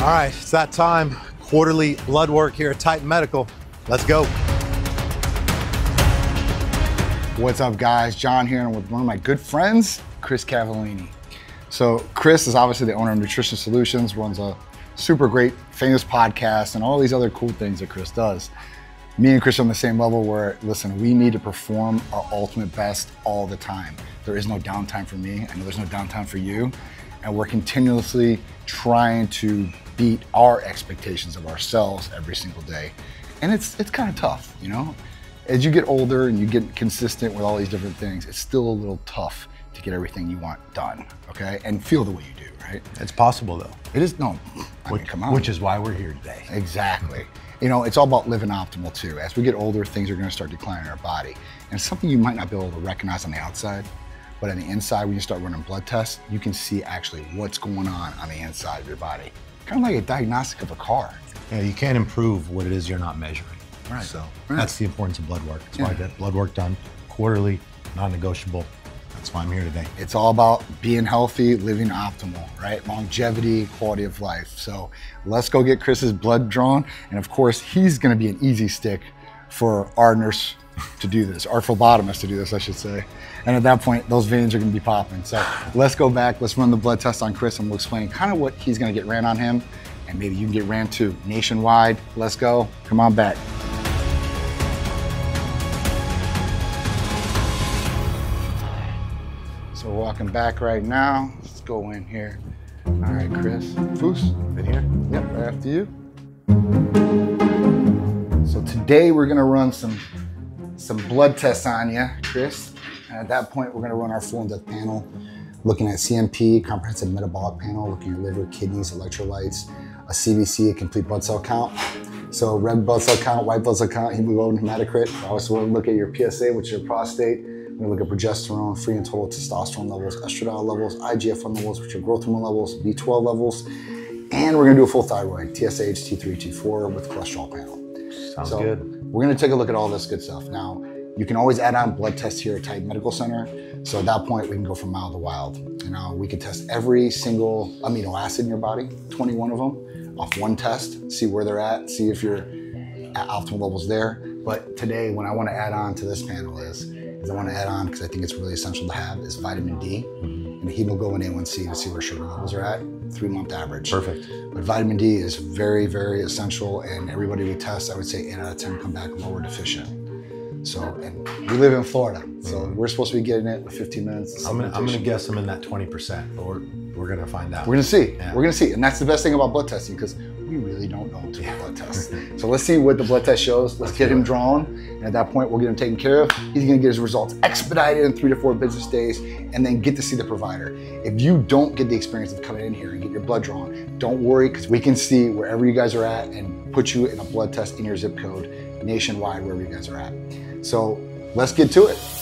All right, it's that time. Quarterly blood work here at Titan Medical. Let's go. What's up, guys? John here, and I'm with one of my good friends, Chris Cavallini. So Chris is obviously the owner of Nutrition Solutions, runs a super great, famous podcast, and all these other cool things that Chris does. Me and Chris are on the same level where, listen, we need to perform our ultimate best all the time. There is no downtime for me. I know there's no downtime for you. And we're continuously trying to beat our expectations of ourselves every single day. And it's kind of tough, you know? As you get older and you get consistent with all these different things, it's still a little tough to get everything you want done, okay? And feel the way you do, right? It's possible, though. It is, no, I mean, come on. Which is why we're here today. Exactly. You know, it's all about living optimal too. As we get older, things are gonna start declining in our body. And it's something you might not be able to recognize on the outside, but on the inside, when you start running blood tests, you can see actually what's going on the inside of your body. Kind of like a diagnostic of a car. Yeah, you can't improve what it is you're not measuring. Right. So that's the importance of blood work. That's why I get blood work done quarterly, non-negotiable. That's why I'm here today. It's all about being healthy, living optimal, right? Longevity, quality of life. So let's go get Chris's blood drawn. And of course, he's gonna be an easy stick for our nurse to do this, our phlebotomist to do this, I should say. And at that point, those veins are gonna be popping. So let's go back, let's run the blood test on Chris, and we'll explain kind of what he's gonna get ran on him. And maybe you can get ran too, nationwide. Let's go, come on back. So we're walking back right now. Let's go in here. All right, Chris. Foos, in here? Yep, right after you. So today we're gonna run some blood tests on you, Chris. And at that point, we're gonna run our full in-depth panel, looking at CMP, comprehensive metabolic panel, looking at liver, kidneys, electrolytes, a CBC, a complete blood cell count. So red blood cell count, white blood cell count, hemoglobin, hematocrit. I also wanna look at your PSA, which is your prostate. We're gonna look at progesterone, free and total testosterone levels, estradiol levels, IGF-1 levels, which are growth hormone levels, B12 levels, and we're gonna do a full thyroid, TSH, T3, T4 with cholesterol panel. Sounds good. We're gonna take a look at all this good stuff. Now, you can always add on blood tests here at Titan Medical Center. So at that point, we can go from mild to wild. You know, we can test every single amino acid in your body, 21 of them, off one test, see where they're at, see if you're at optimal levels there. But today, what I wanna add on to this panel is I want to add on, because I think it's really essential to have, is vitamin D and hemoglobin A1C to see where sugar levels are at, 3-month average. Perfect. But vitamin D is very, very essential, and everybody we test, I would say 8 out of 10 come back lower deficient. So, and we live in Florida, so we're supposed to be getting it in 15 minutes. I'm gonna guess I'm in that 20%, but we're gonna find out. We're gonna see, yeah. We're gonna see. And that's the best thing about blood testing, because we really don't know until the blood test. So let's see what the blood test shows. Let's get him drawn. And at that point, we'll get him taken care of. He's gonna get his results expedited in 3 to 4 business days, and then get to see the provider. If you don't get the experience of coming in here and get your blood drawn, don't worry, because we can see wherever you guys are at and put you in a blood test in your zip code nationwide, wherever you guys are at. So let's get to it.